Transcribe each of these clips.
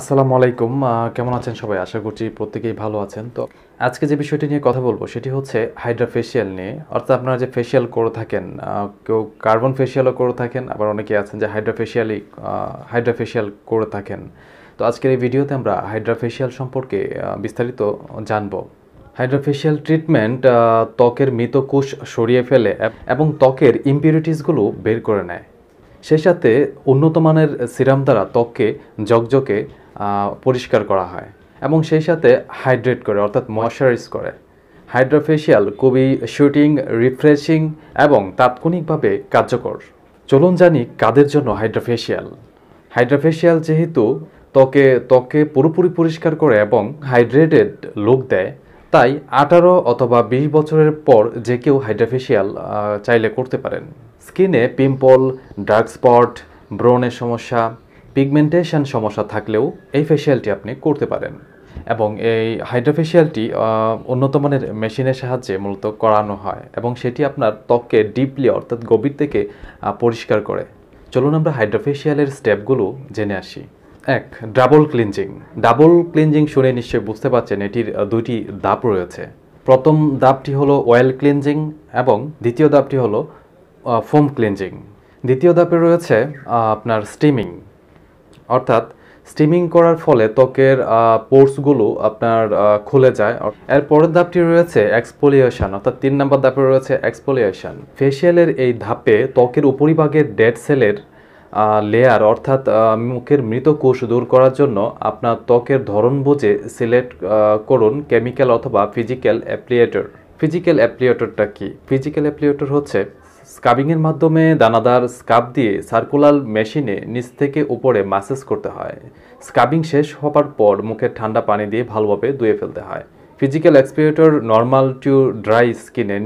আসসালামু আলাইকুম, কেমন আছেন সবাই? আশা করছি প্রত্যেকেই ভালো আছেন। তো আজকে যে বিষয়টি নিয়ে কথা বলবো সেটি হচ্ছে হাইড্রা ফেশিয়াল নিয়ে, অর্থাৎ আপনারা যে ফেশিয়াল করে থাকেন, কেউ কার্বন ফেশিয়ালও করে থাকেন, আবার অনেকে আছেন যে হাইড্রা ফেশিয়াল করে থাকেন। তো আজকের এই ভিডিওতে আমরা হাইড্রা ফেশিয়াল সম্পর্কে বিস্তারিত জানবো। হাইড্রা ফেশিয়াল ট্রিটমেন্ট ত্বকের মৃতকোষ সরিয়ে ফেলে এবং ত্বকের ইম্পিউরিটিসগুলো বের করে নেয়, সেই সাথে উন্নত মানের সিরাম দ্বারা ত্বককে ঝকঝকে পরিষ্কার করা হয় এবং সেই সাথে হাইড্রেট করে, অর্থাৎ ময়শ্চারাইজ করে। হাইড্রা ফেশিয়াল খুবই শুটিং, রিফ্রেশিং এবং তাৎক্ষণিকভাবে কার্যকর। চলুন জানি কাদের জন্য হাইড্রা ফেশিয়াল। হাইড্রা ফেশিয়াল যেহেতু ত্বকে পুরোপুরি পরিষ্কার করে এবং হাইড্রেটেড লুক দেয়, তাই 18 অথবা 20 বছরের পর যে কেউ হাইড্রা ফেশিয়াল চাইলে করতে পারেন। স্কিনে পিম্পল, ডার্ক স্পট, ব্রণের সমস্যা, পিগমেন্টেশন সমস্যা থাকলেও এই ফেশিয়ালটি আপনি করতে পারেন এবং এই হাইড্রা ফেশিয়ালটি উন্নত মানের মেশিনের সাহায্যে মূলত করানো হয় এবং সেটি আপনার ত্বককে ডিপলি, অর্থাৎ গভীর থেকে পরিষ্কার করে। চলুন আমরা হাইড্রা ফেশিয়ালের স্টেপগুলো জেনে আসি। 1. Double cleansing. ডাবল ক্লিনজিং শুনে নিশ্চয়ই বুঝতে পারছেন এটির দুইটি ধাপ রয়েছে। প্রথম ধাপটি হলো অয়েল ক্লিনজিং এবং দ্বিতীয় ধাপটি হলো ফোম ক্লিনজিং। দ্বিতীয় ধাপে রয়েছে আপনার স্টিমিং, অর্থাৎ স্টিমিং করার ফলে ত্বকের পোর্সগুলো আপনার খুলে যায়। এর পরের ধাপটি রয়েছে এক্সফোলিয়েশন, অর্থাৎ 3 নম্বর ধাপে রয়েছে এক্সফোলিয়েশন। ফেশিয়ালের এই ধাপে ত্বকের উপরিভাগের ডেড সেলের লেয়ার, অর্থাৎ মুখের মৃত কোষ দূর করার জন্য আপনার ত্বকের ধরন বুঝে সিলেক্ট করুন কেমিক্যাল অথবা ফিজিক্যাল অ্যাপ্লিয়েটর। ফিজিক্যাল অ্যাপ্লিয়েটরটা কি? ফিজিক্যাল অ্যাপ্লিয়েটর হচ্ছে স্ক্রাবিংয়ের মাধ্যমে দানাদার স্ক্রাব দিয়ে সার্কুলার মেশিনে নিচ থেকে উপরে ম্যাসাজ করতে হয়। স্ক্রাবিং শেষ হওয়ার পর মুখে ঠান্ডা পানি দিয়ে ভালোভাবে ধুয়ে ফেলতে হয়। ফিজিক্যাল অ্যাপ্লিয়েটর নর্মাল টু ড্রাই স্কিনে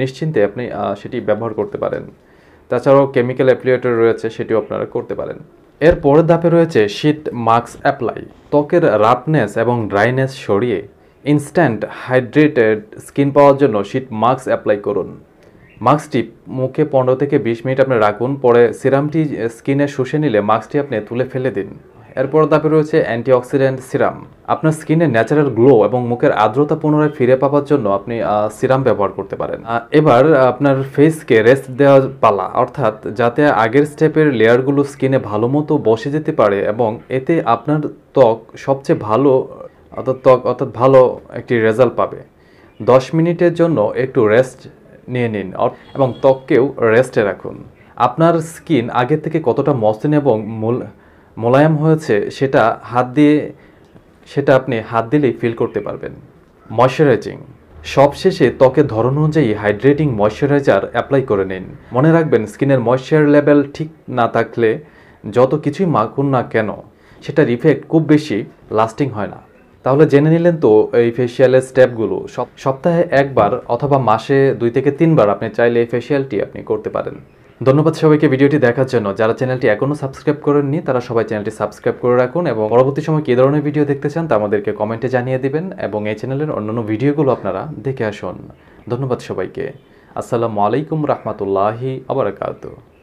নিশ্চিন্তে আপনি সেটি ব্যবহার করতে পারেন। তাছাড়াও কেমিক্যাল অ্যাপ্লিয়েটর রয়েছে, সেটিও আপনারা করতে পারেন। এর পরের ধাপে রয়েছে শীট মাস্ক অ্যাপ্লাই। ত্বকের রাফনেস এবং ড্রাইনেস সরিয়ে ইনস্ট্যান্ট হাইড্রেটেড স্কিন পাওয়ার জন্য শীট মাস্ক অ্যাপ্লাই করুন। মাস্কটি মুখে 15 থেকে 20 মিনিট আপনি রাখুন, পরে সিরামটি স্কিনে শুষে নিলে মাস্কটি আপনি তুলে ফেলে দিন। এরপর ধাপে রয়েছে অ্যান্টিঅক্সিডেন্ট সিরাম। আপনার স্কিনে ন্যাচারাল গ্লো এবং মুখের আর্দ্রতা পুনরায় ফিরে পাওয়ার জন্য আপনি সিরাম ব্যবহার করতে পারেন। এবার আপনার ফেসকে রেস্ট দেওয়ার পালা, অর্থাৎ যাতে আগের স্টেপের লেয়ারগুলো স্কিনে ভালো মতো বসে যেতে পারে এবং এতে আপনার ত্বক সবচেয়ে ভালো, অর্থাৎ ভালো একটি রেজাল্ট পাবে। 10 মিনিটের জন্য একটু রেস্ট নিয়ে নিন এবং ত্বককেও রেস্টে রাখুন। আপনার স্কিন আগের থেকে কতটা মসৃণ এবং মোলায়েম হয়েছে সেটা আপনি হাত দিলেই ফিল করতে পারবেন। ময়শ্চারাইজিং। সবশেষে ত্বকের ধরন অনুযায়ী হাইড্রেটিং ময়শ্চারাইজার অ্যাপ্লাই করে নিন। মনে রাখবেন, স্কিনের ময়শ্চার লেভেল ঠিক না থাকলে যত কিছুই মাখুন না কেন, সেটার ইফেক্ট খুব বেশি লাস্টিং হয় না। তাহলে জেনে নিলেন তো এই ফেশিয়ালের স্টেপগুলো। সপ্তাহে একবার অথবা মাসে 2 থেকে 3 বার আপনি চাইলে এই ফেশিয়ালটি আপনি করতে পারেন। ধন্যবাদ সবাইকে ভিডিওটি দেখার জন্য। যারা চ্যানেলটি এখনও সাবস্ক্রাইব করেননি, তারা সবাই চ্যানেলটি সাবস্ক্রাইব করে রাখুন এবং পরবর্তী সময় কী ধরনের ভিডিও দেখতে চান তা আমাদেরকে কমেন্টে জানিয়ে দেবেন এবং এই চ্যানেলের অন্যান্য ভিডিওগুলো আপনারা দেখে আসুন। ধন্যবাদ সবাইকে। আসসালামু আলাইকুম রহমতুল্লাহি ওয়া বারাকাতুহু।